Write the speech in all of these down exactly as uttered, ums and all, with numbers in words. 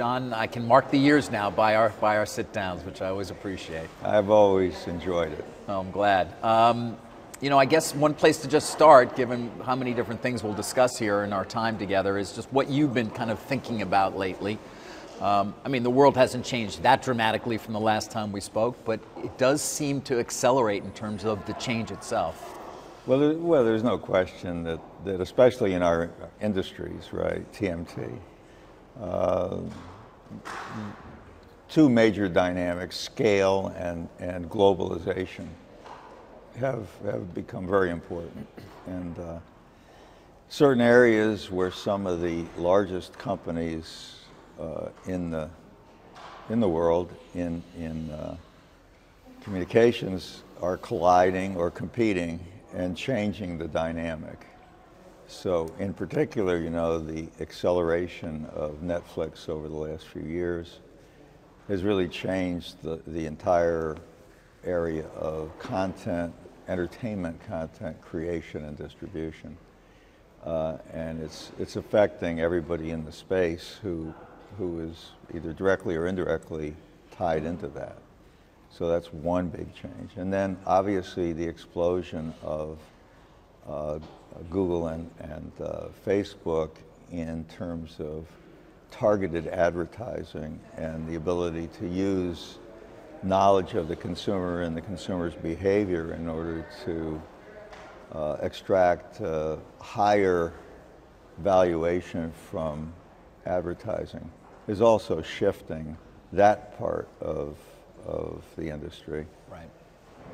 John, I can mark the years now by our by our sit-downs, which I always appreciate. I've always enjoyed it. Oh, I'm glad. Um, You know, I guess one place to just start, given how many different things we'll discuss here in our time together, is just what you've been kind of thinking about lately. Um, I mean, the world hasn't changed that dramatically from the last time we spoke, but it does seem to accelerate in terms of the change itself. Well, there, well there's no question that, that, especially in our industries, right, T M T, uh, two major dynamics, scale and, and globalization. Have, have become very important, and uh, certain areas where some of the largest companies uh, in the in the world in in uh, communications are colliding or competing and changing the dynamic. So, in particular, you know, the acceleration of Netflix over the last few years has really changed the the entire area of content, entertainment content creation and distribution, uh, and it's it's affecting everybody in the space who who is either directly or indirectly tied into that. So that's one big change, and then obviously the explosion of uh, Google and and uh, Facebook in terms of targeted advertising and the ability to use knowledge of the consumer and the consumer's behavior in order to uh, extract uh, higher valuation from advertising is also shifting that part of, of the industry. Right.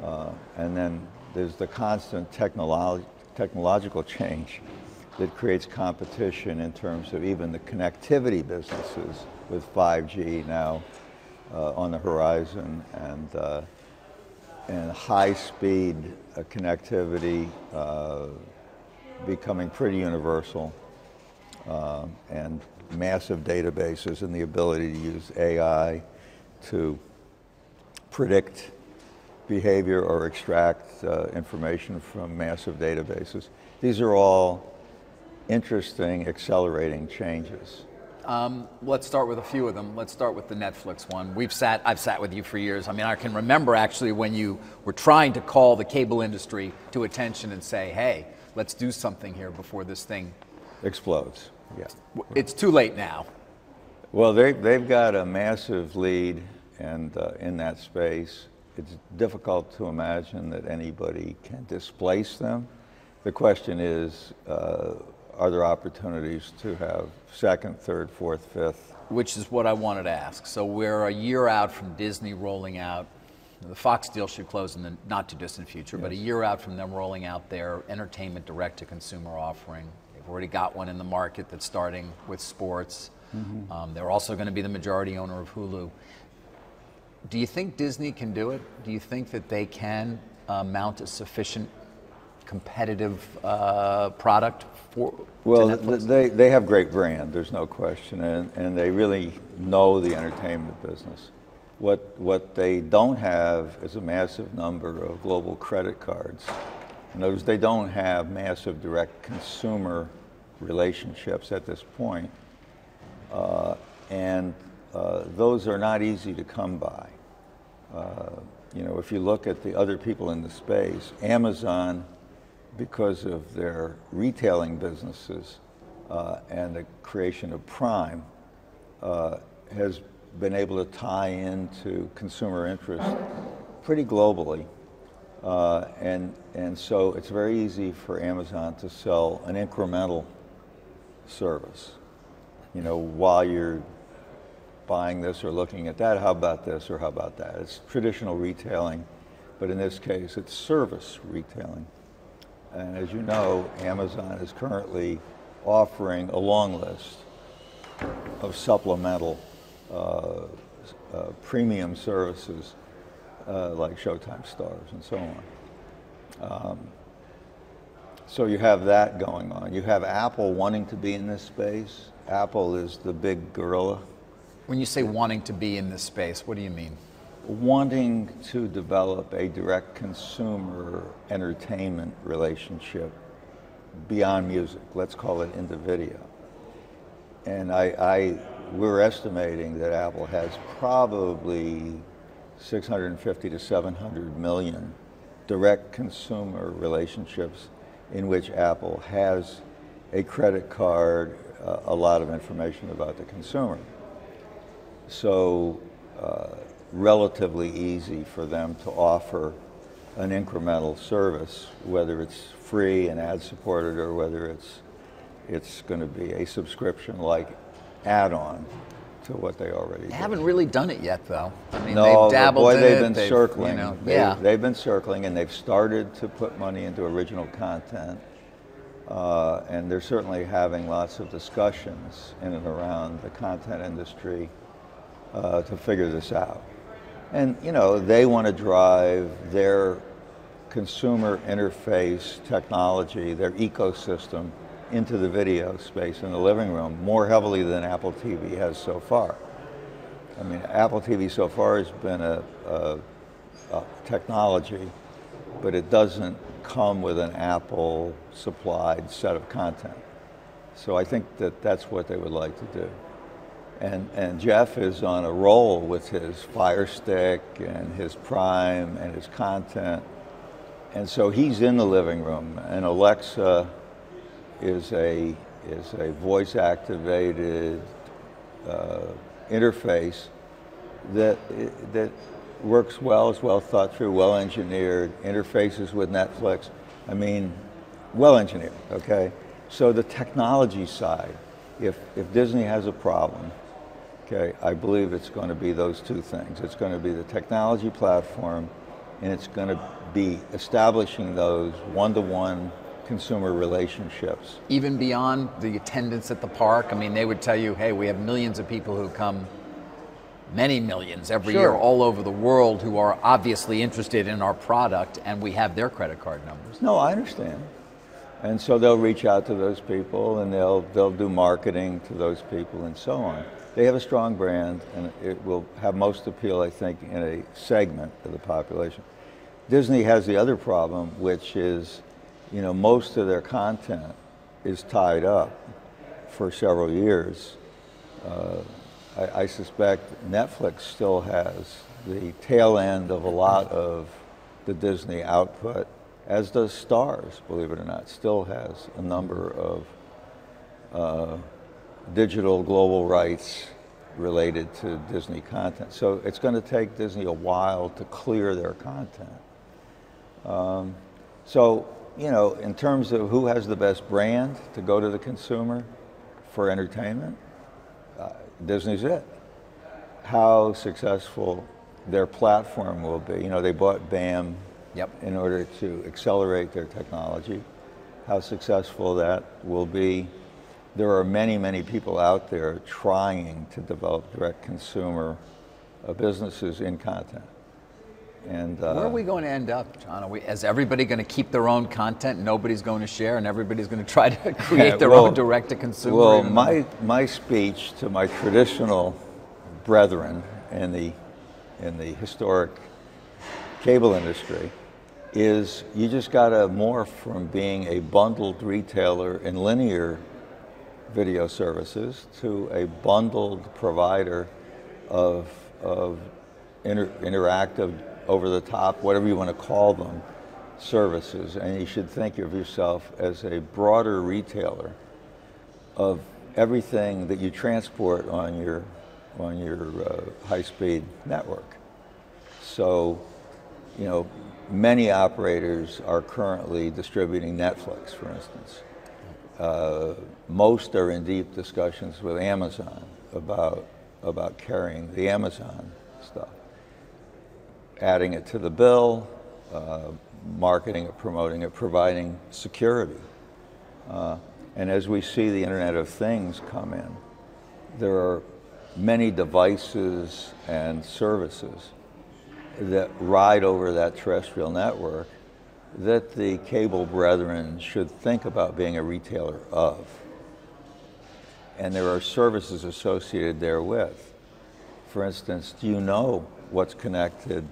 Uh, and then there's the constant technolo- technological change that creates competition in terms of even the connectivity businesses with five G now. Uh, on the horizon, and uh, and high-speed uh, connectivity uh, becoming pretty universal, uh, and massive databases and the ability to use A I to predict behavior or extract uh, information from massive databases. These are all interesting, accelerating changes. Um, let's start with a few of them. Let's start with the Netflix one. We've sat, I've sat with you for years. I mean, I can remember actually when you were trying to call the cable industry to attention and say, hey, let's do something here before this thing explodes. Yeah. It's too late now. Well, they, they've got a massive lead, and uh, in that space, it's difficult to imagine that anybody can displace them. The question is, uh, are there opportunities to have second, third, fourth, fifth? Which is what I wanted to ask. So we're a year out from Disney rolling out. The Fox deal should close in the not-too-distant future, yes. But a year out from them rolling out their entertainment direct-to-consumer offering. They've already got one in the market that's starting with sports. Mm-hmm. Um, they're also going to be the majority owner of Hulu. Do you think Disney can do it? Do you think that they can uh, mount a sufficient competitive uh, product for Well, they, they have great brand, there's no question, and, and they really know the entertainment business. What, what they don't have is a massive number of global credit cards. In other words, they don't have massive direct consumer relationships at this point, uh, and uh, those are not easy to come by. Uh, you know, if you look at the other people in the space, Amazon, because of their retailing businesses uh, and the creation of Prime, uh, has been able to tie into consumer interest pretty globally. Uh, and, and so it's very easy for Amazon to sell an incremental service. You know, while you're buying this or looking at that, how about this or how about that? It's traditional retailing, but in this case, it's service retailing. And as you know, Amazon is currently offering a long list of supplemental uh, uh, premium services uh, like Showtime, Starz, and so on. Um, so you have that going on. You have Apple wanting to be in this space. Apple is the big gorilla. When you say wanting to be in this space, what do you mean? Wanting to develop a direct consumer entertainment relationship beyond music. Let's call it into video. And I, I we're estimating that Apple has probably six hundred fifty to seven hundred million direct consumer relationships in which Apple has a credit card, uh, a lot of information about the consumer. So uh, relatively easy for them to offer an incremental service, whether it's free and ad-supported or whether it's, it's going to be a subscription-like add-on to what they already do. They haven't really done it yet, though. I mean, no, they've dabbled boy, in they've it. Been they've, circling. You know, they, yeah. They've been circling, and they've started to put money into original content. Uh, and they're certainly having lots of discussions in and around the content industry uh, to figure this out. And, you know, they want to drive their consumer interface technology, their ecosystem, into the video space in the living room more heavily than Apple T V has so far. I mean, Apple T V so far has been a, a, a technology, but it doesn't come with an Apple-supplied set of content. So I think that that's what they would like to do. And, and Jeff is on a roll with his Fire Stick and his Prime and his content. And so he's in the living room, and Alexa is a, is a voice-activated uh, interface that, that works well, is well thought through, well-engineered, interfaces with Netflix. I mean, well-engineered, okay? So the technology side, if, if Disney has a problem, okay, I believe it's going to be those two things. It's going to be the technology platform, and it's going to be establishing those one-to-one consumer relationships. Even beyond the attendance at the park, I mean, they would tell you, hey, we have millions of people who come, many millions every sure. year all over the world who are obviously interested in our product, and we have their credit card numbers. No, I understand. And so they'll reach out to those people, and they'll, they'll do marketing to those people and so on. They have a strong brand, and it will have most appeal, I think, in a segment of the population. Disney has the other problem, which is, you know, most of their content is tied up for several years. Uh, I, I suspect Netflix still has the tail end of a lot of the Disney output, as does Starz, believe it or not, still has a number of uh, digital global rights related to Disney content. So it's going to take Disney a while to clear their content. Um, so. You know, in terms of who has the best brand to go to the consumer for entertainment, uh, Disney's it. How successful their platform will be. You know, they bought BAM yep. in order to accelerate their technology. How successful that will be. There are many, many people out there trying to develop direct consumer uh, businesses in content. And, uh, where are we going to end up, John? Are we, is everybody going to keep their own content? Nobody's going to share, and everybody's going to try to create their well, own direct-to-consumer? Well, my, my speech to my traditional brethren in the, in the historic cable industry is you just got to morph from being a bundled retailer in linear video services to a bundled provider of, of inter interactive over-the-top, whatever you want to call them, services. And you should think of yourself as a broader retailer of everything that you transport on your, on your uh, high-speed network. So, you know, many operators are currently distributing Netflix, for instance. Uh, most are in deep discussions with Amazon about, about carrying the Amazon stuff. Adding it to the bill, uh, marketing it, promoting it, providing security. Uh, and as we see the Internet of Things come in, there are many devices and services that ride over that terrestrial network that the cable brethren should think about being a retailer of. And there are services associated therewith. For instance, do you know what's connected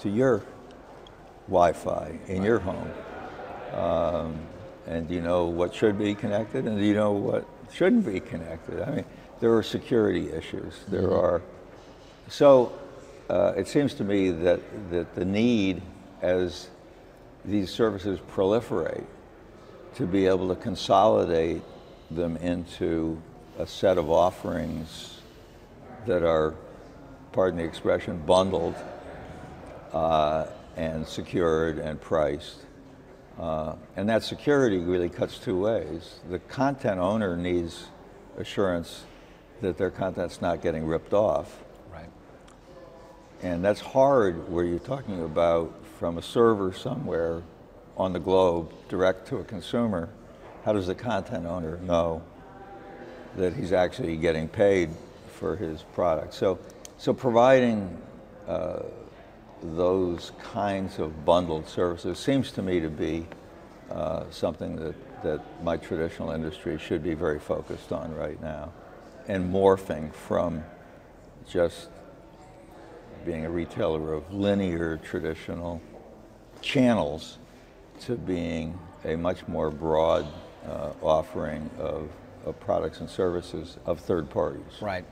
to your Wi-Fi in your home? Um, and do you know what should be connected, and do you know what shouldn't be connected? I mean, there are security issues. There mm-hmm. are. So uh, it seems to me that, that the need, as these services proliferate, to be able to consolidate them into a set of offerings that are, pardon the expression, bundled uh, and secured and priced. Uh, and that security really cuts two ways. The content owner needs assurance that their content's not getting ripped off. Right. And that's hard where you're talking about from a server somewhere on the globe, direct to a consumer. How does the content owner know that he's actually getting paid for his product? So, so providing uh, those kinds of bundled services seems to me to be uh, something that, that my traditional industry should be very focused on right now, and morphing from just being a retailer of linear traditional channels to being a much more broad uh, offering of, of products and services of third parties. Right.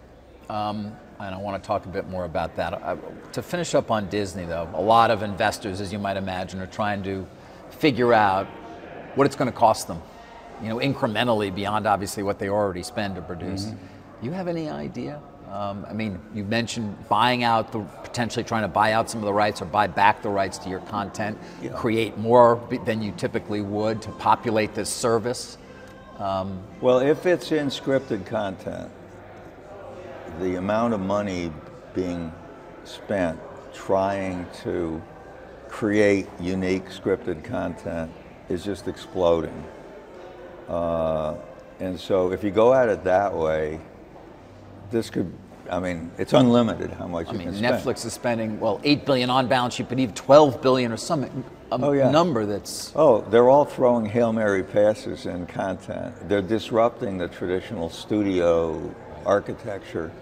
Um, and I want to talk a bit more about that. I, to finish up on Disney, though, a lot of investors, as you might imagine, are trying to figure out what it's going to cost them, you know, incrementally beyond obviously what they already spend to produce. Mm-hmm. You have any idea? Um, I mean, you mentioned buying out, the, potentially trying to buy out some of the rights or buy back the rights to your content, yeah. create more b than you typically would to populate this service. Um, well, if it's in scripted content, the amount of money being spent trying to create unique scripted content is just exploding. Uh, and so if you go at it that way, this could, I mean, it's unlimited how much I you mean, can spend. Netflix is spending, well, eight billion dollars on balance sheet, but even twelve billion dollars or some a oh, yeah. number that's... Oh, they're all throwing Hail Mary passes in content. They're disrupting the traditional studio architecture,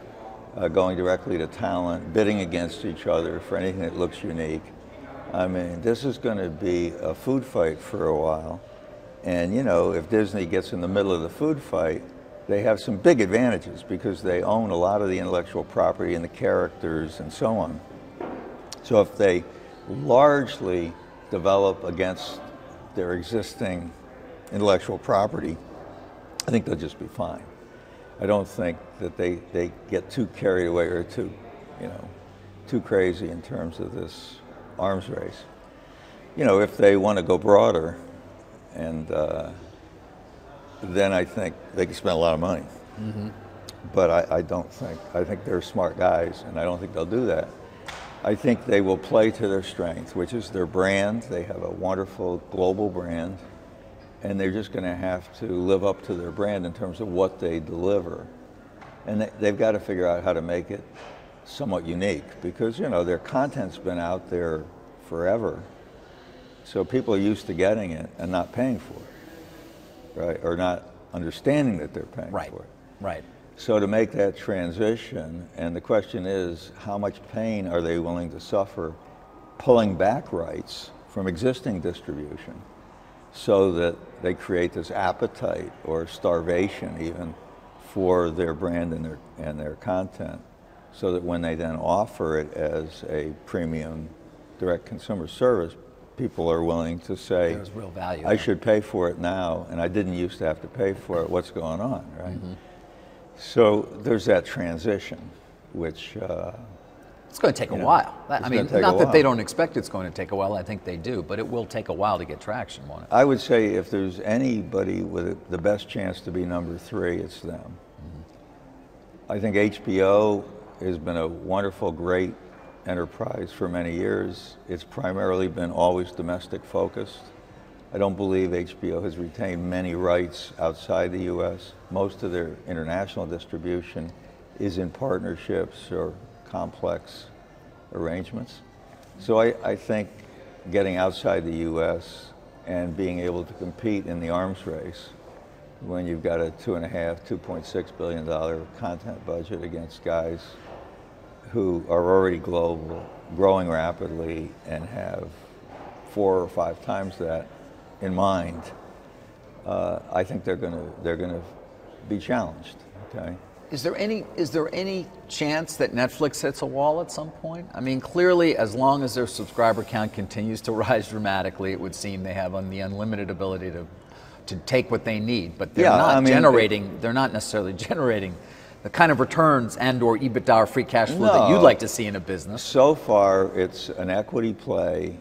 uh, going directly to talent, bidding against each other for anything that looks unique. I mean, this is going to be a food fight for a while. And, you know, if Disney gets in the middle of the food fight, they have some big advantages because they own a lot of the intellectual property and the characters and so on. So if they largely develop against their existing intellectual property, I think they'll just be fine. I don't think that they, they get too carried away or too, you know, too crazy in terms of this arms race. You know, if they want to go broader and uh, then I think they can spend a lot of money. Mm-hmm. But I, I don't think, I think they're smart guys and I don't think they'll do that. I think they will play to their strength, which is their brand. They have a wonderful global brand and they're just gonna have to live up to their brand in terms of what they deliver. And they, they've got to figure out how to make it somewhat unique because, you know, their content's been out there forever. So people are used to getting it and not paying for it. Right, or not understanding that they're paying right. for it. Right. So to make that transition, and the question is, how much pain are they willing to suffer pulling back rights from existing distribution so that they create this appetite or starvation even for their brand and their, and their content so that when they then offer it as a premium direct consumer service, people are willing to say, there's real value, I should pay for it now, and I didn't used to have to pay for it. What's going on, right? Mm-hmm. So there's that transition, which... Uh, it's going to take a know, while. I mean, not that they don't expect it's going to take a while. I think they do, but it will take a while to get traction, won't it? I would say if there's anybody with the best chance to be number three, it's them. Mm-hmm. I think H B O has been a wonderful, great enterprise for many years. It's primarily been always domestic focused. I don't believe H B O has retained many rights outside the U S. Most of their international distribution is in partnerships or complex arrangements. So I, I think getting outside the U S and being able to compete in the arms race when you've got a two and a half, two point six billion dollars content budget against guys who are already global, growing rapidly, and have four or five times that in mind, uh, I think they're going to they're going to be challenged. Okay, Is there any is there any chance that Netflix hits a wall at some point? I mean, clearly, as long as their subscriber count continues to rise dramatically, it would seem they have on the unlimited ability to to take what they need. But they're yeah, not I mean, generating. It, they're not necessarily generating the kind of returns and or EBITDA or free cash flow no, that you'd like to see in a business. So far, it's an equity play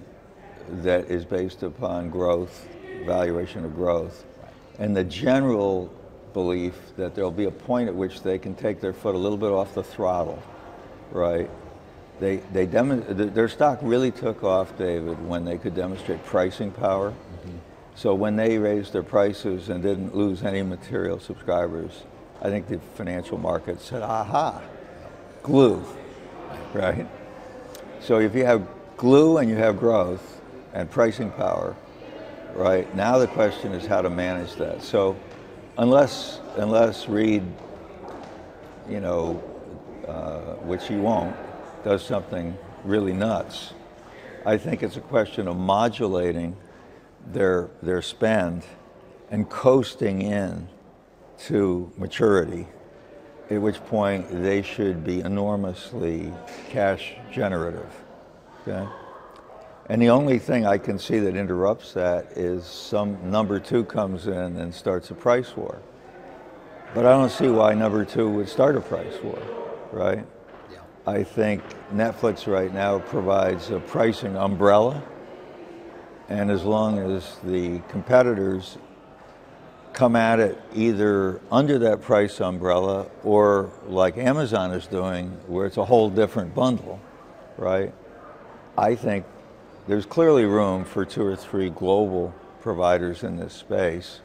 that is based upon growth, valuation of growth, right. and the general belief that there'll be a point at which they can take their foot a little bit off the throttle, right? They, they their stock really took off, David, when they could demonstrate pricing power. Mm-hmm. So when they raised their prices and didn't lose any material subscribers, I think the financial market said, aha, glue, right? So if you have glue and you have growth and pricing power, right, now the question is how to manage that. So unless, unless Reed, you know, uh, which he won't, does something really nuts, I think it's a question of modulating their, their spend and coasting in to maturity, at which point they should be enormously cash generative, okay? And the only thing I can see that interrupts that is some number two comes in and starts a price war. But I don't see why number two would start a price war, right? Yeah. I think Netflix right now provides a pricing umbrella. And as long as the competitors come at it either under that price umbrella or like Amazon is doing, where it's a whole different bundle, right? I think there's clearly room for two or three global providers in this space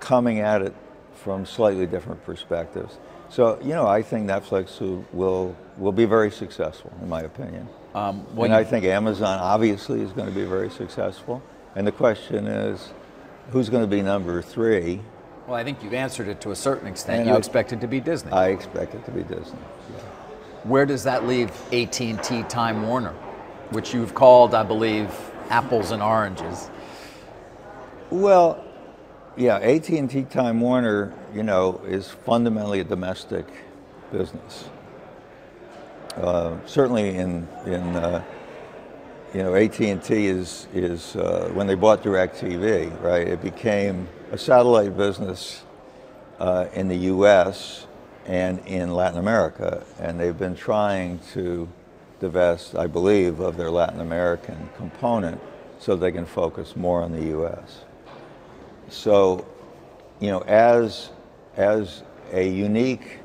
coming at it from slightly different perspectives. So, you know, I think Netflix will, will be very successful, in my opinion. Um, and I think Amazon obviously is going to be very successful. And the question is, who's going to be number three? Well, I think you've answered it to a certain extent. And you I, expect it to be Disney. I expect it to be Disney. Yeah. Where does that leave A T and T Time Warner, which you've called, I believe, apples and oranges? Well, yeah, A T and T Time Warner, you know, is fundamentally a domestic business. Uh, certainly in, in uh, you know, A T and T is, is uh, when they bought DirecTV, right, it became a satellite business uh, in the U S and in Latin America, and they've been trying to divest, I believe, of their Latin American component so they can focus more on the U S. So, you know, as, as a unique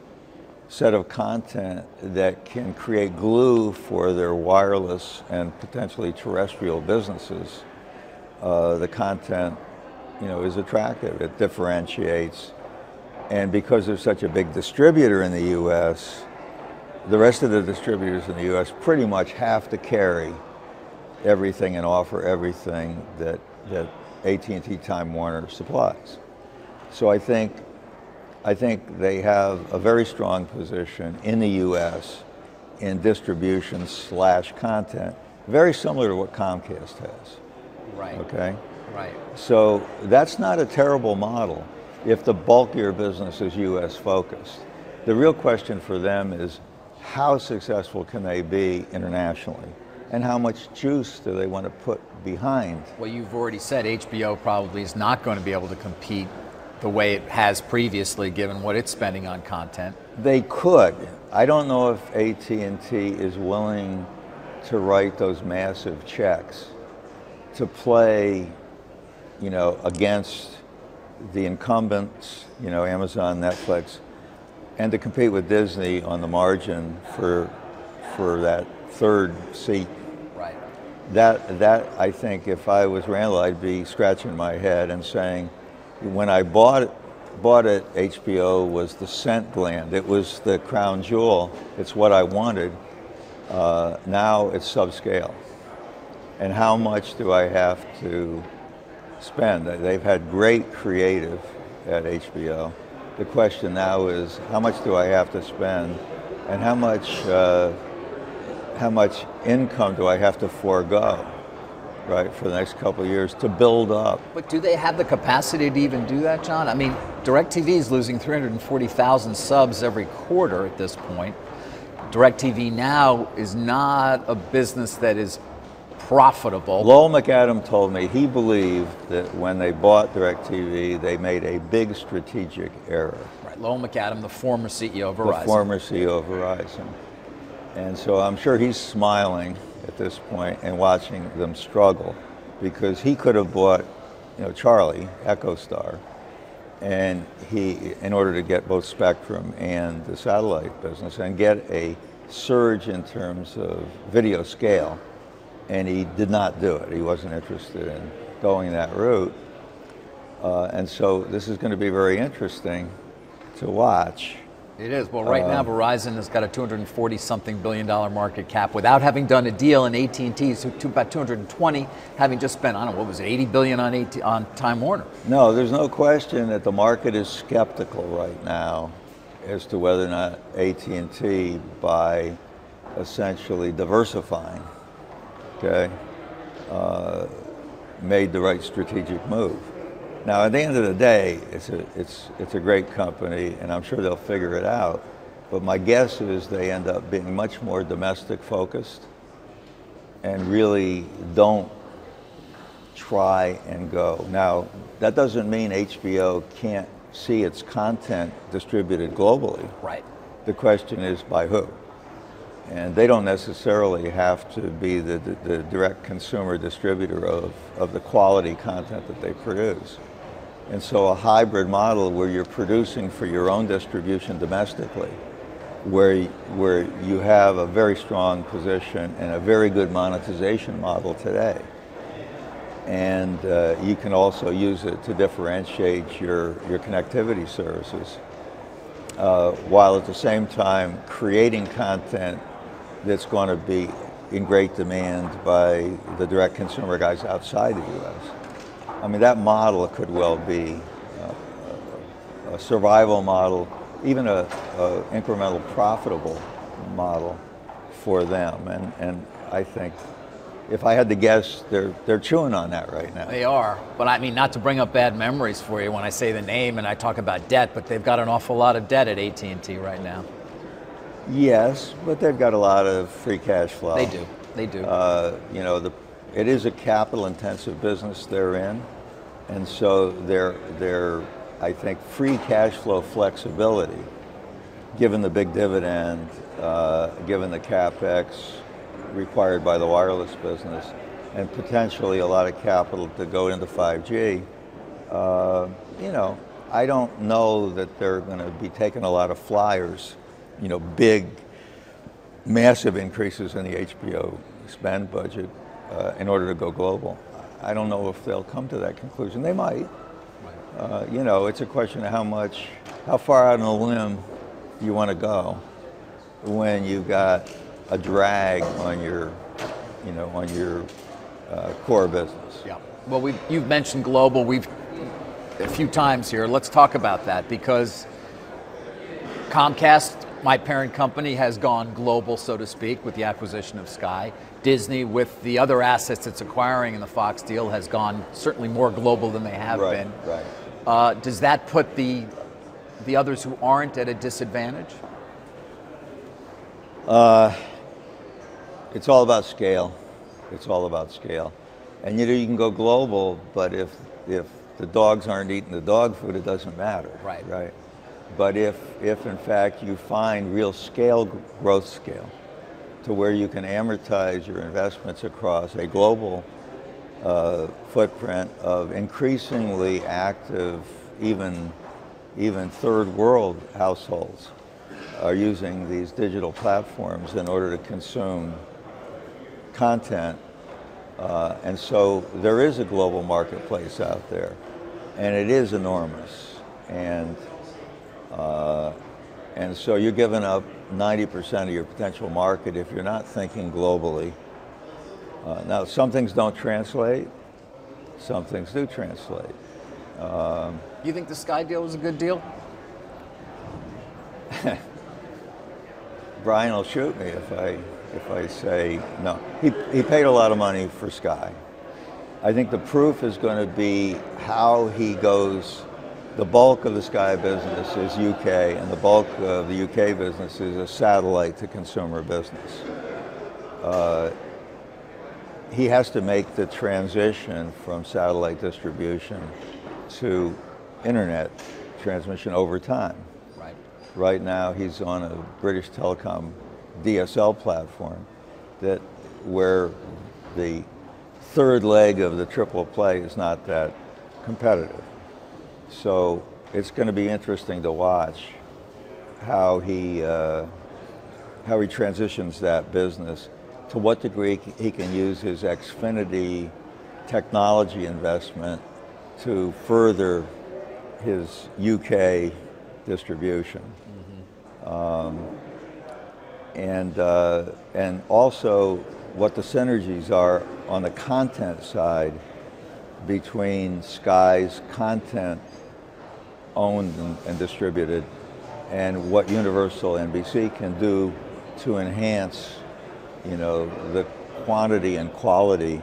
set of content that can create glue for their wireless and potentially terrestrial businesses, uh, the content, you know, is attractive. It differentiates. And because they're such a big distributor in the U S, the rest of the distributors in the U S pretty much have to carry everything and offer everything that, that A T and T Time Warner supplies. So I think, I think they have a very strong position in the U S in distribution slash content, very similar to what Comcast has. Right. Okay? Right. So that's not a terrible model if the bulkier business is U S focused. The real question for them is, how successful can they be internationally? And how much juice do they want to put behind? Well, you've already said H B O probably is not going to be able to compete the way it has previously, given what it's spending on content. They could. I don't know if A T and T is willing to write those massive checks to play, you know, against the incumbents, you know, Amazon, Netflix, and to compete with Disney on the margin for for that third seat. Right. That, that I think, if I was Randall, I'd be scratching my head and saying, when I bought it, bought it, H B O was the scent gland. It was the crown jewel. It's what I wanted. Uh, now it's subscale. And how much do I have to spend? They've had great creative at H B O. The question now is, how much do I have to spend, and how much uh, how much income do I have to forego right, for the next couple of years to build up. But do they have the capacity to even do that, John? I mean, DirecTV is losing three hundred forty thousand subs every quarter at this point. DirecTV now is not a business that is profitable. Lowell McAdam told me he believed that when they bought DirecTV, they made a big strategic error. Right, Lowell McAdam, the former C E O of Verizon. The former C E O of Verizon. And so I'm sure he's smiling at this point and watching them struggle, because he could have bought, you know, Charlie, EchoStar, and he, in order to get both Spectrum and the satellite business and get a surge in terms of video scale, and he did not do it. He wasn't interested in going that route. Uh, and so this is going to be very interesting to watch. It is. Well, right um, now, Verizon has got a two hundred forty something billion dollar market cap without having done a deal, and A T and T is about two hundred twenty, having just spent, I don't know, what was it, eighty billion dollars on, AT, on Time Warner? No, there's no question that the market is skeptical right now as to whether or not A T and T, by essentially diversifying, okay, uh, made the right strategic move. Now, at the end of the day, it's a, it's, it's a great company, and I'm sure they'll figure it out. But my guess is they end up being much more domestic focused and really don't try and go. Now, that doesn't mean H B O can't see its content distributed globally. Right. The question is by who. And they don't necessarily have to be the, the, the direct consumer distributor of, of the quality content that they produce. And so a hybrid model where you're producing for your own distribution domestically, where, where you have a very strong position and a very good monetization model today. And uh, you can also use it to differentiate your, your connectivity services, uh, while at the same time creating content that's going to be in great demand by the direct consumer guys outside the U S. I mean, that model could well be a, a survival model, even a, a incremental profitable model for them. And, and I think, if I had to guess, they're, they're chewing on that right now. They are, but I mean, not to bring up bad memories for you when I say the name and I talk about debt, but they've got an awful lot of debt at A T and T right now. Yes, but they've got a lot of free cash flow. They do, they do. Uh, you know, the, it is a capital-intensive business they're in, and so their, their, I think, free cash flow flexibility, given the big dividend, uh, given the CapEx required by the wireless business, and potentially a lot of capital to go into five G, uh, you know, I don't know that they're going to be taking a lot of flyers, you know, big, massive increases in the H B O spend budget uh, in order to go global. I don't know if they'll come to that conclusion. They might. Uh, you know, it's a question of how much, how far out on a limb you want to go when you've got a drag on your, you know, on your uh, core business. Yeah. Well, we've, you've mentioned global. We've a few times here. Let's talk about that, because Comcast, my parent company, has gone global, so to speak, with the acquisition of Sky. Disney, with the other assets it's acquiring in the Fox deal, has gone certainly more global than they have right, been. Right. Uh, does that put the the others who aren't at a disadvantage? Uh, It's all about scale. It's all about scale. And you know, you can go global, but if if the dogs aren't eating the dog food, it doesn't matter. Right. Right. But if if in fact you find real scale, growth scale, to where you can amortize your investments across a global uh, footprint of increasingly active, even even third world households are using these digital platforms in order to consume content, uh, and so there is a global marketplace out there, and it is enormous, and uh, and so you're giving up ninety percent of your potential market if you're not thinking globally. Uh, now, some things don't translate, some things do translate. Um, you think the Sky deal was a good deal? Brian will shoot me if I. If I say no. He, he paid a lot of money for Sky. I think the proof is going to be how he goes. The bulk of the Sky business is U K, and the bulk of the U K business is a satellite to consumer business. Uh, he has to make the transition from satellite distribution to internet transmission over time. Right. Right now, he's on a British Telecom D S L platform that where the third leg of the triple play is not that competitive. So it's going to be interesting to watch how he uh, how he transitions that business, to what degree he can use his Xfinity technology investment to further his U K distribution, mm-hmm. um, and uh, and also what the synergies are on the content side between Sky's content owned and, and distributed and what Universal N B C can do to enhance, you know, the quantity and quality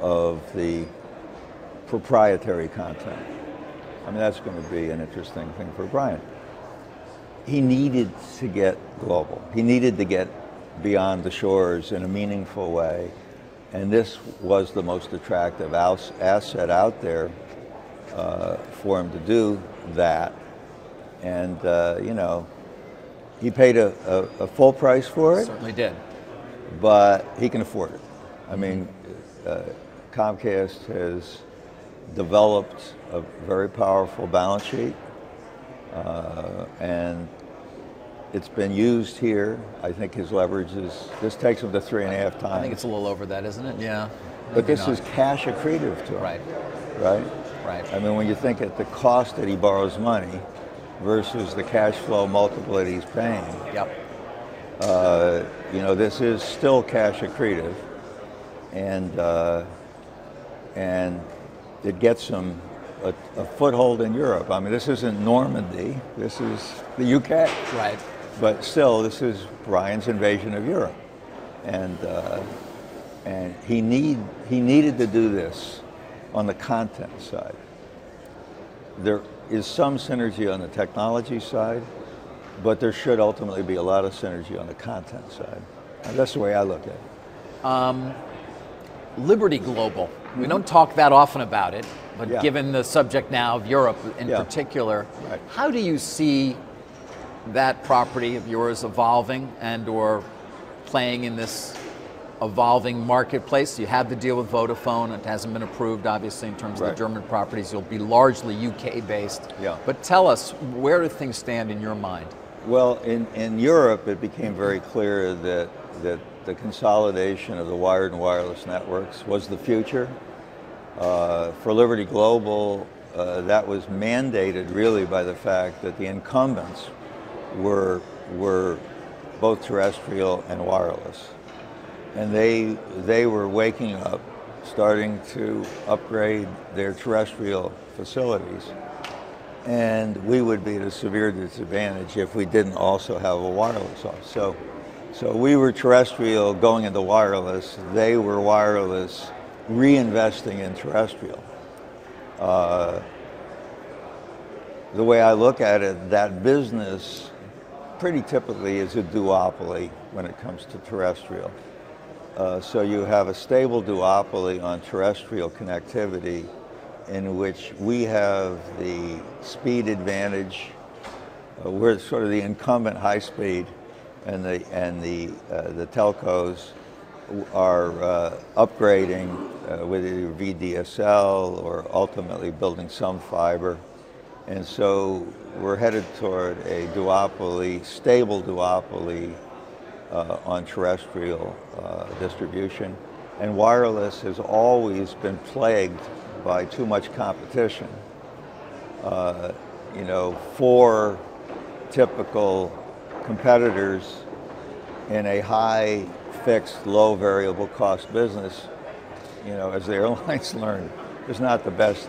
of the proprietary content. I mean, that's going to be an interesting thing for Brian. He needed to get global. He needed to get beyond the shores in a meaningful way. And this was the most attractive asset out there uh, for him to do that. And, uh, you know, he paid a, a, a full price for it. Certainly did. But he can afford it. I mean, uh, Comcast has developed a very powerful balance sheet. Uh, and it's been used here. I think his leverage is, this takes him to three and a half times. I think it's a little over that, isn't it? Yeah. But this is cash accretive to him. Right. Right? Right. I mean, when you think at the cost that he borrows money versus the cash flow multiple that he's paying, yep. uh, you know, this is still cash accretive. And, uh, and it gets him a, a foothold in Europe. I mean, this isn't Normandy. This is the U K. Right. But still, this is Brian's invasion of Europe, and uh, and he need he needed to do this on the content side. There is some synergy on the technology side, but there should ultimately be a lot of synergy on the content side. And that's the way I look at it. Um, Liberty Global. Mm-hmm. We don't talk that often about it, but yeah. Given the subject now of Europe in yeah. particular, right. How do you see that property of yours evolving and or playing in this evolving marketplace? You had the deal with Vodafone. It hasn't been approved, obviously, in terms right. of the German properties. You'll be largely U K-based. Yeah. But tell us, where do things stand in your mind? Well, in, in Europe, it became very clear that, that the consolidation of the wired and wireless networks was the future. Uh, for Liberty Global, uh, that was mandated, really, by the fact that the incumbents were were both terrestrial and wireless, and they they were waking up, starting to upgrade their terrestrial facilities, and we would be at a severe disadvantage if we didn't also have a wireless office. So, so we were terrestrial going into wireless. They were wireless reinvesting in terrestrial. Uh, the way I look at it, that business pretty typically is a duopoly when it comes to terrestrial. Uh, so you have a stable duopoly on terrestrial connectivity in which we have the speed advantage. Uh, we're sort of the incumbent high speed, and the, and the, uh, the telcos are uh, upgrading uh, with either V D S L or ultimately building some fiber. And so we're headed toward a duopoly, stable duopoly uh, on terrestrial uh, distribution. And wireless has always been plagued by too much competition. Uh, you know, four typical competitors in a high fixed, low variable cost business, you know, as the airlines learned, is not the best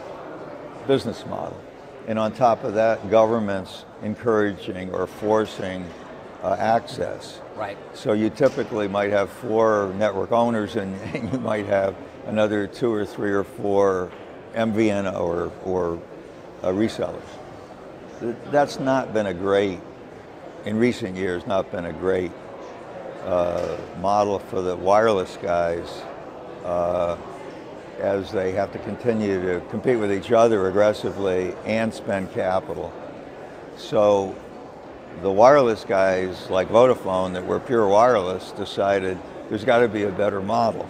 business model. And on top of that, governments encouraging or forcing uh, access. Right. So you typically might have four network owners, and, and you might have another two or three or four M V N or, or uh, resellers. That's not been a great, in recent years, not been a great uh, model for the wireless guys, uh, as they have to continue to compete with each other aggressively and spend capital. So the wireless guys like Vodafone that were pure wireless decided there's got to be a better model.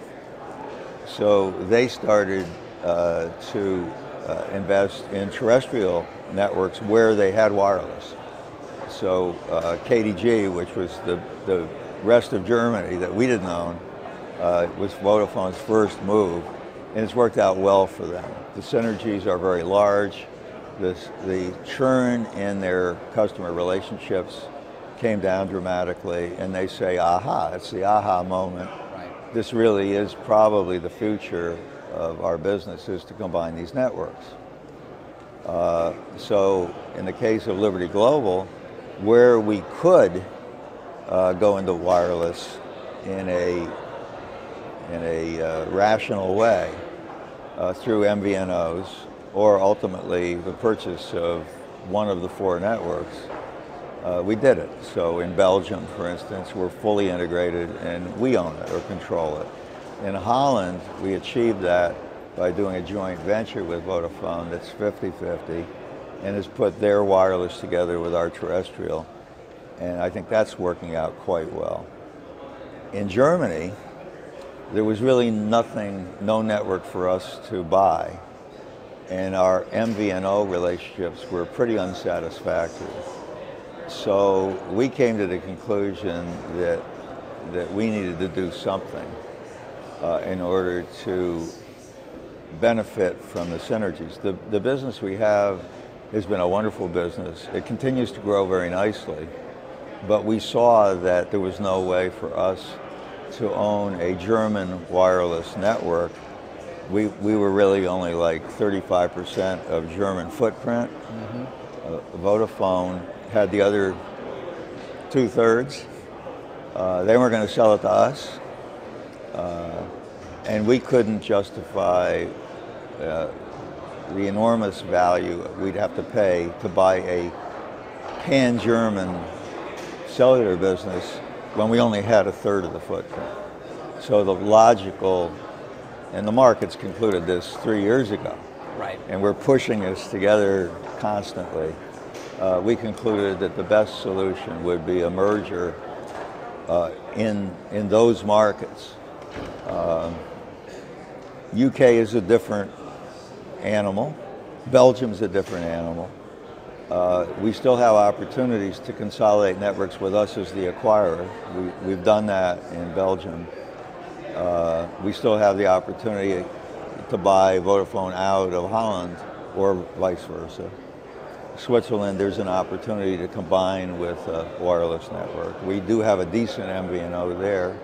So they started uh, to uh, invest in terrestrial networks where they had wireless. So uh, K D G, which was the, the rest of Germany that we didn't own, uh, was Vodafone's first move, and it's worked out well for them. The synergies are very large. This, the churn in their customer relationships came down dramatically, and they say, aha, it's the aha moment. Right. This really is probably the future of our business, is to combine these networks. Uh, so in the case of Liberty Global, where we could uh, go into wireless in a, in a uh, rational way uh, through M V N Os, or ultimately the purchase of one of the four networks, uh, we did it. So in Belgium, for instance, we're fully integrated and we own it or control it. In Holland, we achieved that by doing a joint venture with Vodafone that's fifty fifty, and has put their wireless together with our terrestrial. And I think that's working out quite well. In Germany, there was really nothing, no network for us to buy. And our M V N O relationships were pretty unsatisfactory. So we came to the conclusion that, that we needed to do something uh, in order to benefit from the synergies. The, the business we have has been a wonderful business. It continues to grow very nicely, but we saw that there was no way for us to own a German wireless network. We, we were really only like thirty-five percent of German footprint. Mm-hmm. uh, Vodafone had the other two thirds. Uh, they weren't going to sell it to us. Uh, and we couldn't justify uh, the enormous value we'd have to pay to buy a pan-German cellular business when we only had a third of the footprint. So the logical, and the markets concluded this three years ago. Right. And we're pushing this together constantly. Uh, we concluded that the best solution would be a merger uh, in, in those markets. Uh, U K is a different animal. Belgium's a different animal. Uh, we still have opportunities to consolidate networks with us as the acquirer. We, we've done that in Belgium. Uh, we still have the opportunity to buy Vodafone out of Holland, or vice versa. Switzerland, there's an opportunity to combine with a wireless network. We do have a decent M V N O there.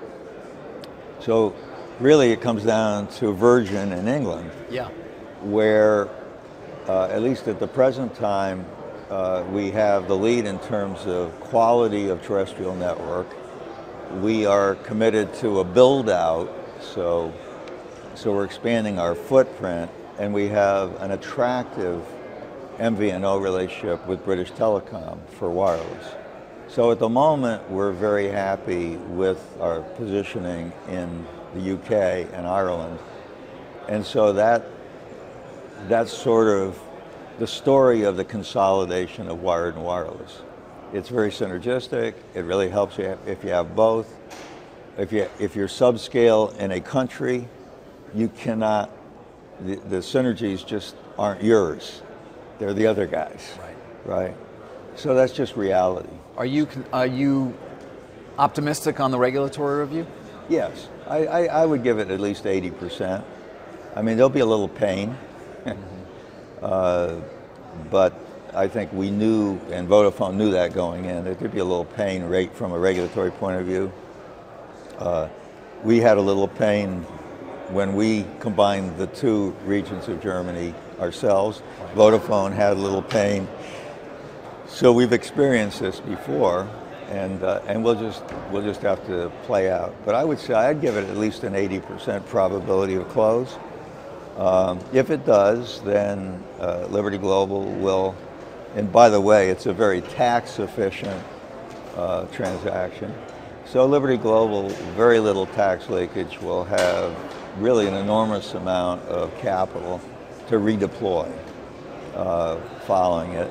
So really it comes down to Virgin in England, yeah, where uh, at least at the present time, uh, we have the lead in terms of quality of terrestrial network. We are committed to a build out, so, so we're expanding our footprint, and we have an attractive M V N O relationship with British Telecom for wireless. So at the moment, we're very happy with our positioning in the U K and Ireland. And so that, that's sort of the story of the consolidation of wired and wireless. It's very synergistic. It really helps you if you have both. If, you, if you're subscale in a country, you cannot, the, the synergies just aren't yours. They're the other guys, right? Right? So that's just reality. Are you, are you optimistic on the regulatory review? Yes, I, I, I would give it at least eighty percent. I mean, there'll be a little pain, mm-hmm. uh, but I think we knew, and Vodafone knew that going in, there could be a little pain rate from a regulatory point of view. Uh, we had a little pain when we combined the two regions of Germany ourselves. Vodafone had a little pain. So we've experienced this before. and uh, and we'll just we'll just have to play out. But I would say I'd give it at least an eighty percent probability of close. Um, if it does, then uh, Liberty Global will. And by the way, it's a very tax-efficient uh, transaction. So Liberty Global, very little tax leakage, will have really an enormous amount of capital to redeploy uh, following it.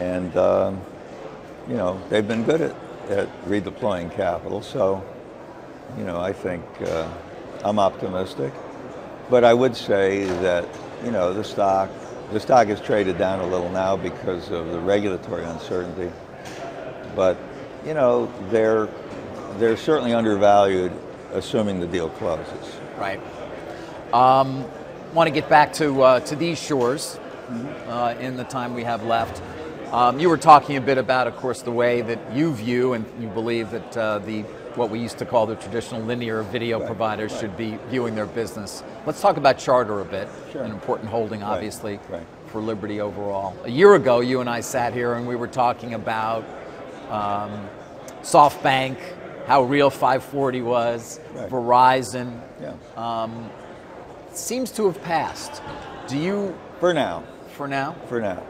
And, um, you know, they've been good at, at redeploying capital. So, you know, I think uh, I'm optimistic. But I would say that, you know, the stock, the stock is traded down a little now because of the regulatory uncertainty. But, you know, they're... They're certainly undervalued, assuming the deal closes. Right. Um, want to get back to uh, to these shores uh, in the time we have left. Um, you were talking a bit about, of course, the way that you view and you believe that uh, the what we used to call the traditional linear video right. providers right. should be viewing their business. Let's talk about Charter a bit, sure. an important holding, obviously, right. Right. for Liberty overall. A year ago, you and I sat here and we were talking about um, SoftBank. How real five forty was, right. Verizon, yeah. um, seems to have passed. Do you... For now. For now? For now.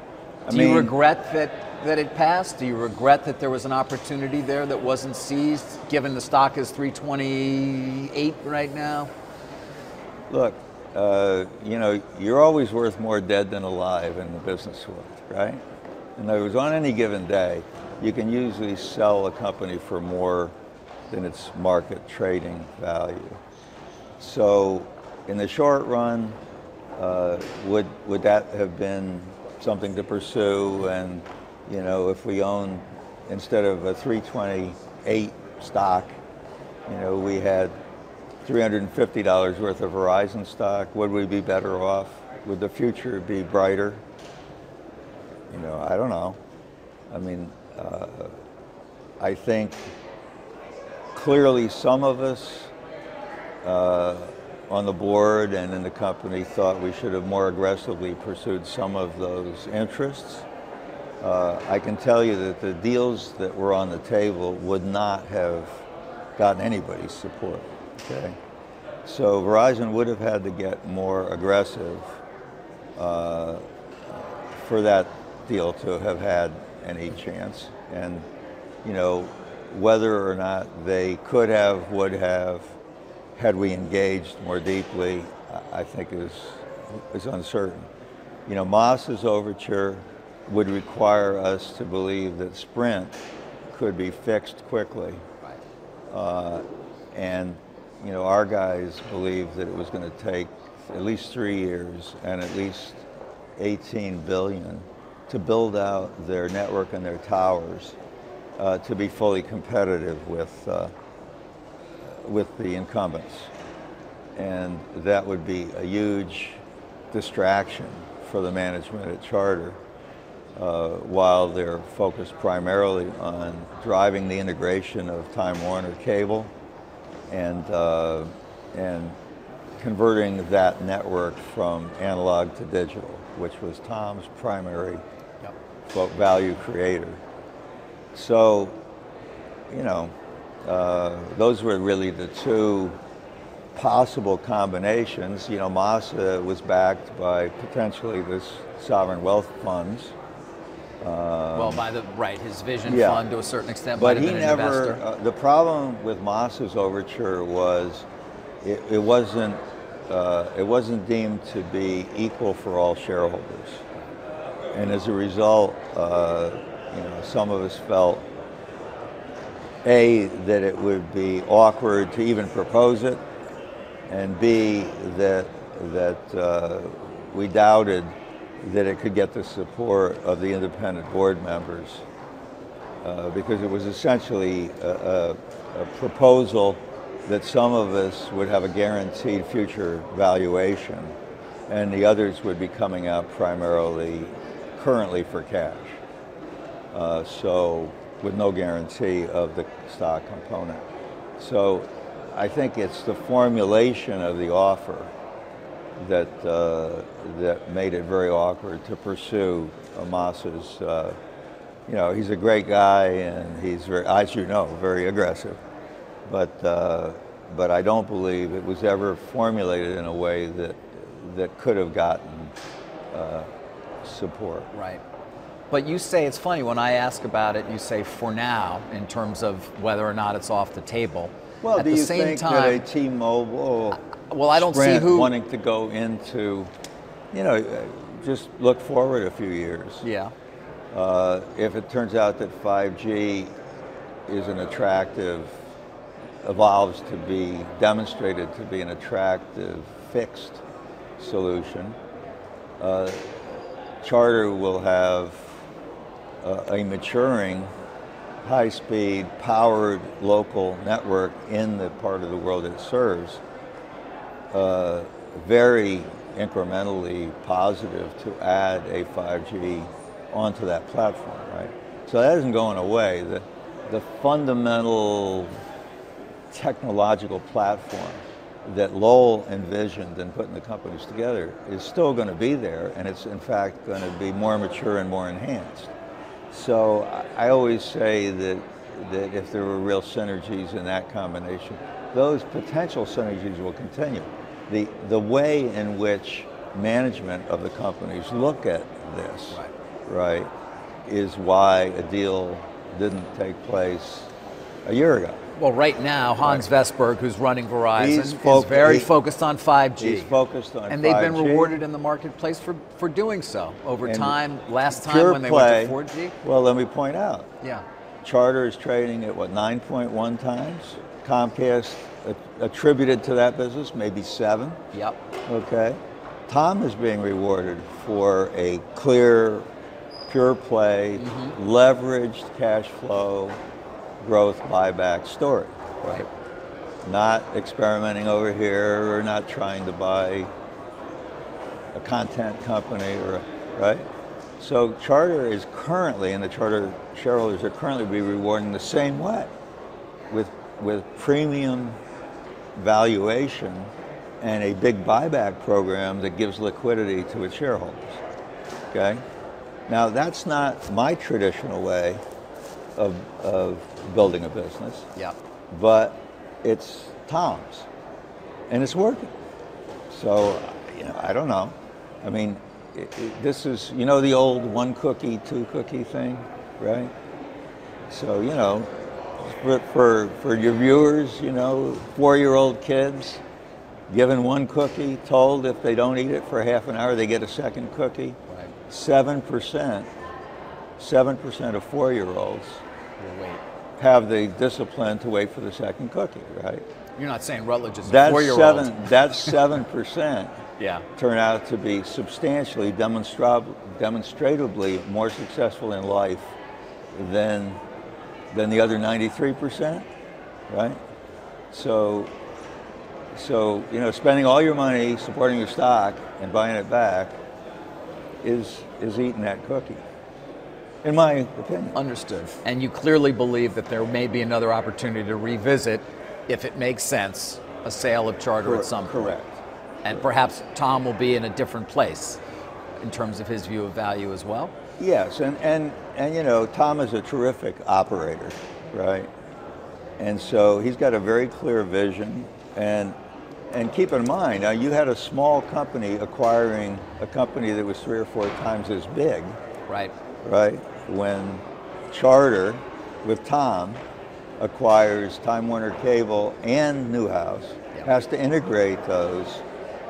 I Do mean, you regret that, that it passed? Do you regret that there was an opportunity there that wasn't seized, given the stock is three twenty-eight right now? Look, uh, you know, you're always worth more dead than alive in the business world, right? In other words, on any given day, you can usually sell a company for more than its market trading value. So in the short run, uh, would would that have been something to pursue? And you know, if we own, instead of a three twenty-eight stock, you know, we had three hundred fifty dollars worth of Verizon stock, would we be better off? Would the future be brighter? You know, I don't know. I mean, uh, I think clearly some of us uh, on the board and in the company thought we should have more aggressively pursued some of those interests. Uh, I can tell you that the deals that were on the table would not have gotten anybody's support, okay? So Verizon would have had to get more aggressive uh, for that deal to have had any chance. And, you know, whether or not they could have, would have, had we engaged more deeply, I think is, is uncertain. You know, Moss's overture would require us to believe that Sprint could be fixed quickly. Uh, and, you know, our guys believed that it was going to take at least three years and at least eighteen billion dollars to build out their network and their towers Uh, to be fully competitive with uh, with the incumbents, and that would be a huge distraction for the management at Charter, uh, while they're focused primarily on driving the integration of Time Warner Cable and uh, and converting that network from analog to digital, which was Tom's primary yep. value creator. So, you know, uh, those were really the two possible combinations. You know, Masa was backed by potentially this sovereign wealth funds. Um, well, by the, right, his vision yeah. fund to a certain extent. But he never, uh, the problem with Masa's overture was it, it wasn't, uh, it wasn't deemed to be equal for all shareholders. And as a result, uh, you know, some of us felt, A, that it would be awkward to even propose it, and B, that, that uh, we doubted that it could get the support of the independent board members, uh, because it was essentially a, a, a proposal that some of us would have a guaranteed future valuation, and the others would be coming out primarily currently for cash. Uh, so with no guarantee of the stock component. So I think it's the formulation of the offer that, uh, that made it very awkward to pursue Amos's uh, you know, he's a great guy, and he's, very, as you know, very aggressive. But uh, but I don't believe it was ever formulated in a way that that could have gotten uh, support. Right. But you say, it's funny, when I ask about it, you say for now, in terms of whether or not it's off the table. Well, at do the you same think time, that a T-Mobile, well, I don't Sprint see who wanting to go into, you know, just look forward a few years. Yeah. Uh, if it turns out that five G is an attractive, evolves to be demonstrated to be an attractive fixed solution, uh, Charter will have uh, a maturing, high-speed, powered local network in the part of the world it serves, uh, very incrementally positive to add a five G onto that platform, right? So that isn't going away. The, the fundamental technological platform that Lowell envisioned in putting the companies together is still going to be there, and it's in fact going to be more mature and more enhanced. So I always say that, that if there were real synergies in that combination, those potential synergies will continue. The, the way in which management of the companies look at this, right, is why a deal didn't take place a year ago. Well, right now, Hans right. Vestberg, who's running Verizon, he's is very he, focused on five G. He's focused on and five G. And they've been rewarded in the marketplace for, for doing so over and time. Last time when they play, went to four G. Well, let me point out. Yeah. Charter is trading at, what, nine point one times? Comcast attributed to that business, maybe seven. Yep. Okay. Tom is being rewarded for a clear, pure play, mm-hmm. leveraged cash flow, growth buyback story, right? Not experimenting over here, or not trying to buy a content company, or right? So Charter is currently, and the Charter shareholders are currently be rewarding the same way, with with premium valuation and a big buyback program that gives liquidity to its shareholders. Okay, now that's not my traditional way of of building a business. Yeah. But it's Tom's, and it's working. So, you know, I don't know. I mean, it, it, this is, you know, the old one cookie, two cookie thing, right? So, you know, for, for, for your viewers, you know, four-year-old kids, given one cookie, told if they don't eat it for half an hour, they get a second cookie. Right. Seven percent, seven percent of four-year-olds have the discipline to wait for the second cookie, right? You're not saying Rutledge is a four-year-old. That's seven percent. Yeah. Turn out to be substantially, demonstrably, demonstratively more successful in life than than the other ninety-three percent, right? So, so you know, spending all your money supporting your stock and buying it back is is eating that cookie. In my opinion. Understood. And you clearly believe that there may be another opportunity to revisit, if it makes sense, a sale of Charter correct, at some point. Correct. And correct. Perhaps Tom will be in a different place in terms of his view of value as well? Yes, and, and, and you know, Tom is a terrific operator, right? And so he's got a very clear vision. And, and keep in mind, now you had a small company acquiring a company that was three or four times as big. Right. Right? When Charter, with Tom, acquires Time Warner Cable and Newhouse, yep. has to integrate those,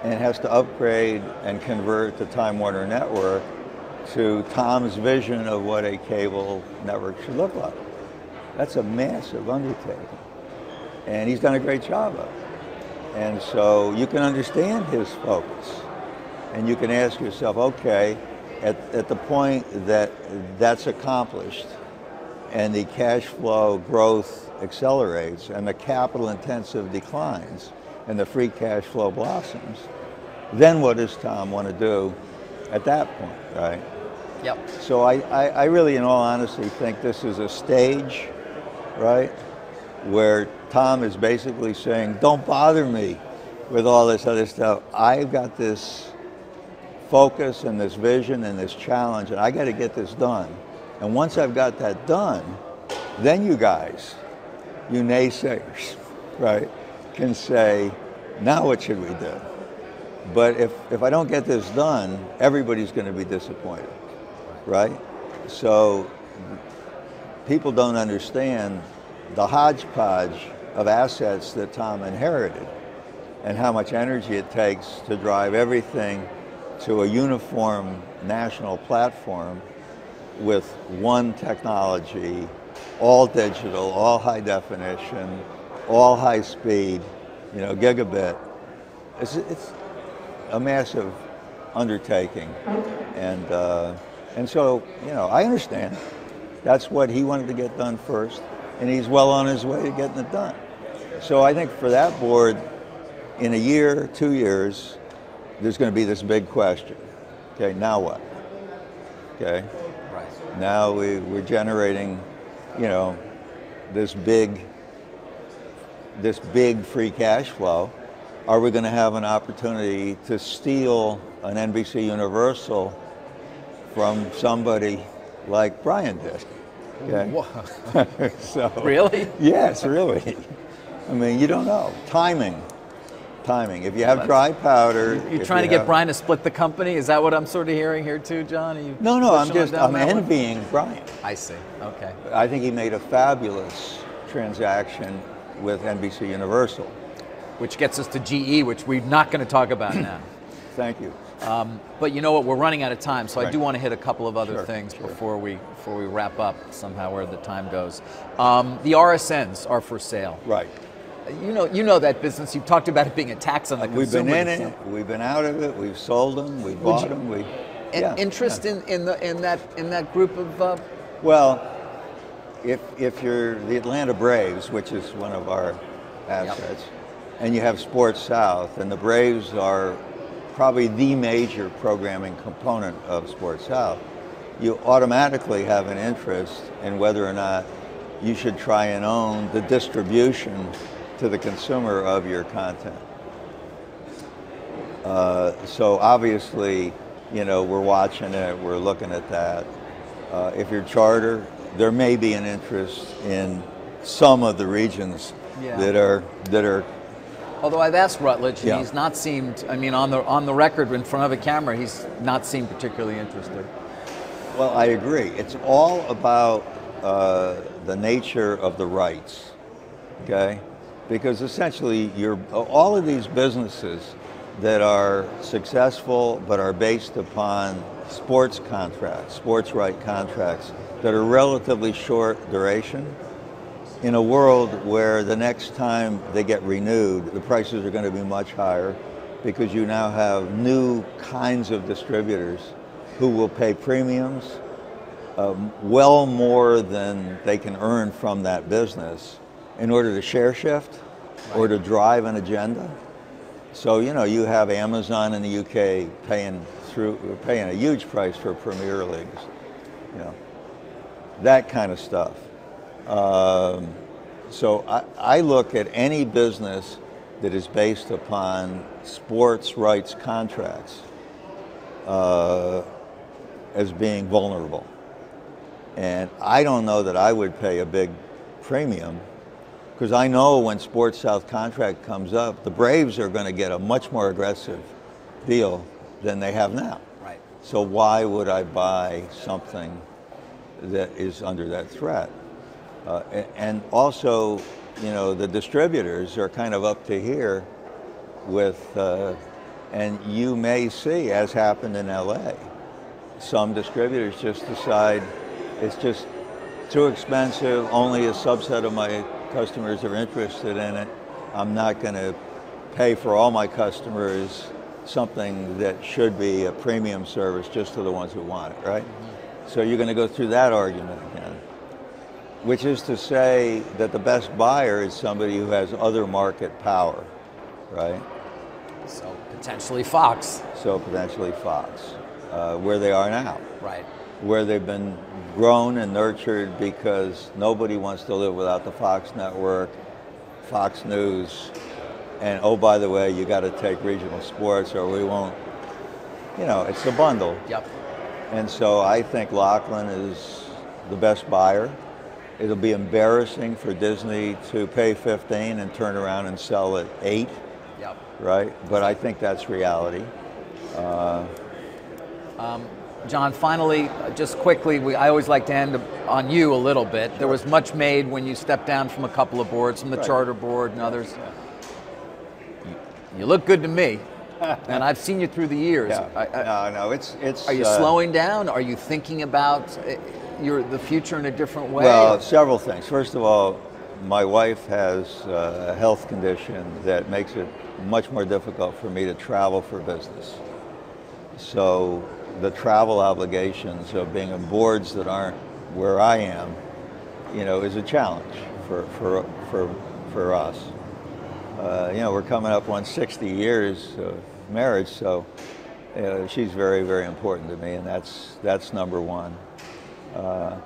and has to upgrade and convert the Time Warner network to Tom's vision of what a cable network should look like. That's a massive undertaking, and he's done a great job of it. And so you can understand his focus, and you can ask yourself, okay, At, at the point that that's accomplished and the cash flow growth accelerates and the capital intensive declines and the free cash flow blossoms, then what does Tom want to do at that point, right? Yep. So I, I, I really, in all honesty, think this is a stage, right, where Tom is basically saying, don't bother me with all this other stuff. I've got this focus and this vision and this challenge, and I got to get this done. And once I've got that done, then you guys, you naysayers, right, can say, now what should we do? But if, if I don't get this done, everybody's going to be disappointed, right? So people don't understand the hodgepodge of assets that Tom inherited and how much energy it takes to drive everything to a uniform national platform with one technology, all digital, all high definition, all high speed, you know, gigabit. It's, it's a massive undertaking. And, uh, and so, you know, I understand. That's what he wanted to get done first, and he's well on his way to getting it done. So I think for that board, in a year, two years, there's going to be this big question. Okay, now what? Okay, right. Now we, we're generating, you know, this big, this big free cash flow. Are we going to have an opportunity to steal an NBCUniversal from somebody like Brian did? Okay. So, really? Yes, really. I mean, you don't know. Timing. Timing. If you have dry powder, you're, you're trying you to have, get Brian to split the company. Is that what I'm sort of hearing here too, John? Are you no, no. I'm just I'm envying one? Brian. I see. Okay. I think he made a fabulous transaction with NBCUniversal, which gets us to G E, which we're not going to talk about now. Thank you. Um, but you know what? We're running out of time, so right. I do want to hit a couple of other sure, things sure. before we before we wrap up somehow where the time goes. Um, the R S Ns are for sale. Right. You know, you know that business. You've talked about it being a tax on the consumer. We've been in it. We've been out of it. We've sold them. We've bought them. We. Yeah, interest yeah. in in the in that in that group of. Uh, well, if if you're the Atlanta Braves, which is one of our assets, yep. and you have Sports South, and the Braves are probably the major programming component of Sports South, you automatically have an interest in whether or not you should try and own the distribution to the consumer of your content. Uh, so obviously, you know, we're watching it, we're looking at that. Uh, if you're Charter, there may be an interest in some of the regions yeah. that are that are although I've asked Rutledge, and yeah. he's not seemed, I mean, on the, on the record, in front of a camera, he's not seemed particularly interested. Well, I agree. It's all about uh, the nature of the rights, okay? Because essentially, you're, all of these businesses that are successful but are based upon sports contracts, sports right contracts, that are relatively short duration, in a world where the next time they get renewed, the prices are going to be much higher because you now have new kinds of distributors who will pay premiums um, well more than they can earn from that business in order to share shift or to drive an agenda. So, you know, you have Amazon in the U K paying through, paying a huge price for Premier Leagues, you know, that kind of stuff. Um, so I, I look at any business that is based upon sports rights contracts uh, as being vulnerable. And I don't know that I would pay a big premium, because I know when Sports South contract comes up, the Braves are going to get a much more aggressive deal than they have now. Right. So why would I buy something that is under that threat? Uh, and also, you know, the distributors are kind of up to here with, uh, and you may see, as happened in L A, some distributors just decide it's just too expensive, only a subset of my customers are interested in it. I'm not going to pay for all my customers something that should be a premium service just to the ones who want it, right? So you're going to go through that argument again. Which is to say that the best buyer is somebody who has other market power, right? So potentially Fox. So potentially Fox, uh, where they are now. Right. Where they've been grown and nurtured because nobody wants to live without the Fox network, Fox News, and oh, by the way, you gotta take regional sports or we won't, you know, it's a bundle. Yep. And so I think Lachlan is the best buyer. It'll be embarrassing for Disney to pay fifteen and turn around and sell at eight, yep. right? But I think that's reality. Uh, um, John, finally, just quickly, we, I always like to end on you a little bit. Sure. There was much made when you stepped down from a couple of boards, from the right. Charter board and others. Yeah. You, you look good to me. And I've seen you through the years. Yeah. I, I, no, no, it's it's. Are you uh, slowing down? Are you thinking about your the future in a different way? Well, several things. First of all, my wife has a health condition that makes it much more difficult for me to travel for business. So the travel obligations of being on boards that aren't where I am, you know, is a challenge for for for for us. Uh, you know, we're coming up on sixty years of marriage, so you know, she's very, very important to me, and that's that's number one. Uh,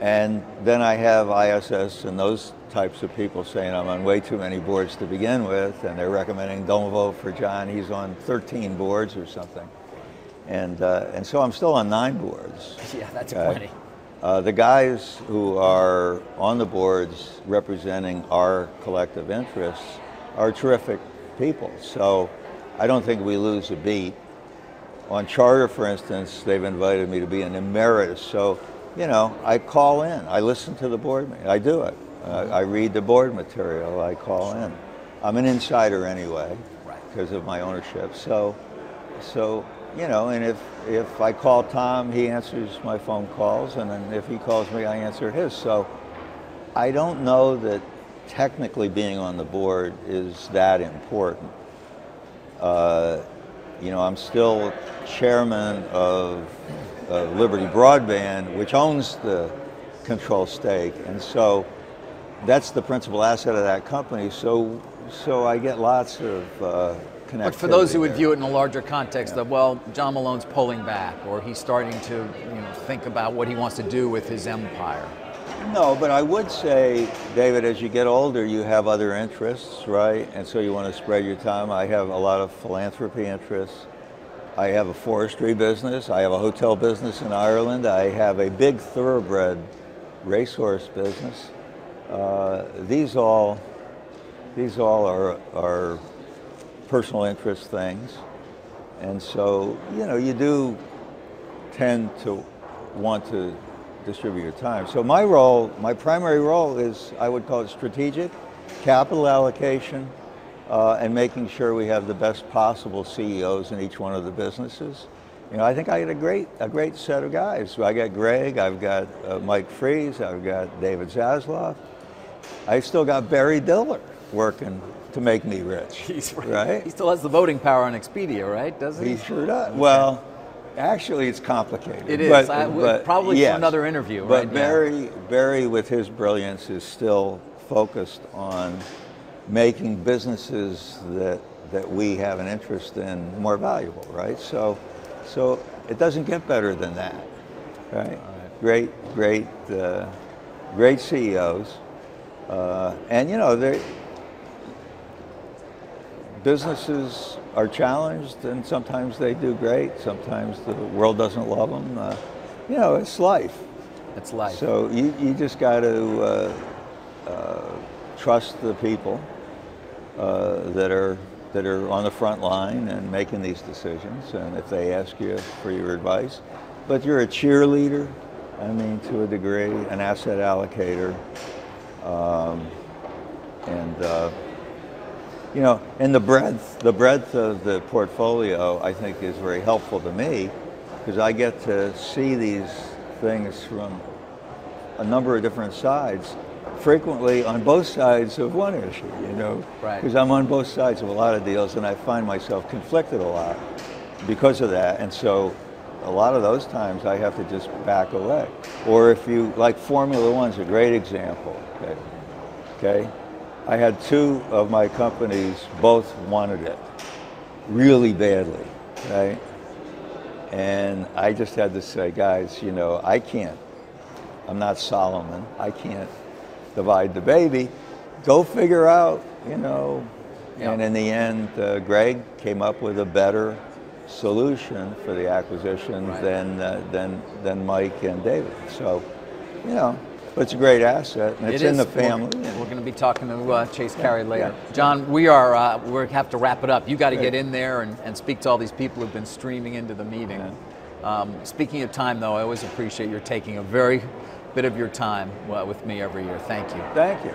and then I have I S S and those types of people saying I'm on way too many boards to begin with, and they're recommending don't vote for John. He's on thirteen boards or something, and uh, and so I'm still on nine boards. Yeah, that's uh, plenty. Uh, the guys who are on the boards representing our collective interests are terrific people, so I don't think we lose a beat. On Charter, for instance, they've invited me to be an emeritus, so, you know, I call in. I listen to the board meeting. I do it. Uh, I read the board material. I call in. I'm an insider anyway because of my ownership, so, so you know, and if, if I call Tom, he answers my phone calls, and then if he calls me, I answer his. So I don't know that technically being on the board is that important. Uh, you know, I'm still chairman of uh, Liberty Broadband, which owns the control stake. And so that's the principal asset of that company. So, so I get lots of uh, But for those who would there. view it in a larger context yeah. of, well, John Malone's pulling back, or he's starting to you know, think about what he wants to do with his empire. No, but I would say, David, as you get older, you have other interests, right? And so you want to spread your time. I have a lot of philanthropy interests. I have a forestry business. I have a hotel business in Ireland. I have a big thoroughbred racehorse business. Uh, these all, these all are are. personal interest things, and so you know you do tend to want to distribute your time. So my role, my primary role is, I would call it strategic, capital allocation, uh, and making sure we have the best possible C E Os in each one of the businesses. You know, I think I got a great, a great set of guys. I got Greg, I've got uh, Mike Fries, I've got David Zaslav, I've still got Barry Diller working to make me rich. He's right. right? He still has the voting power on Expedia, right? Doesn't he? He sure does. Okay. Well, actually, it's complicated. It is. But, I, but, probably yes. for another interview, but right? But Barry, yeah. Barry, with his brilliance, is still focused on making businesses that that we have an interest in more valuable, right? So, so it doesn't get better than that, right? right. Great, great, uh, great C E Os, uh, and you know they. Businesses are challenged, and sometimes they do great. Sometimes the world doesn't love them. Uh, you know, it's life. It's life. So you, you just got to uh, uh, trust the people uh, that are that are on the front line and making these decisions. And if they ask you for your advice, but you're a cheerleader. I mean, to a degree, an asset allocator, um, and. Uh, You know, and the breadth, the breadth of the portfolio, I think, is very helpful to me because I get to see these things from a number of different sides, frequently on both sides of one issue, you know, because right. I'm on both sides of a lot of deals, and I find myself conflicted a lot because of that. And so a lot of those times I have to just back away. Or if you, like Formula One's a great example, okay? okay? I had two of my companies, both wanted it really badly, right? And I just had to say, guys, you know, I can't, I'm not Solomon, I can't divide the baby. Go figure out, you know. Yeah. And in the end, uh, Greg came up with a better solution for the acquisition right. than, uh, than, than Mike and David. So you know, but it's a great asset, and it's it in the family. We're, we're going to be talking to uh, Chase Carey yeah. later. Yeah. John, we are uh, we have to wrap it up. You got to yeah. get in there and, and speak to all these people who've been streaming into the meeting. Yeah. Um, speaking of time, though, I always appreciate your taking a very bit of your time uh, with me every year. Thank you. Thank you.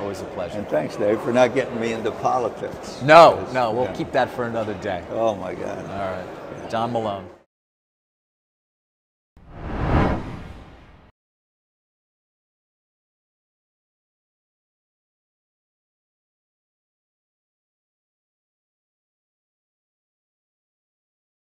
Always a pleasure. And thanks, Dave, for not getting me into politics. No, no, we'll yeah. keep that for another day. Oh, my God. All right. Yeah. John Malone.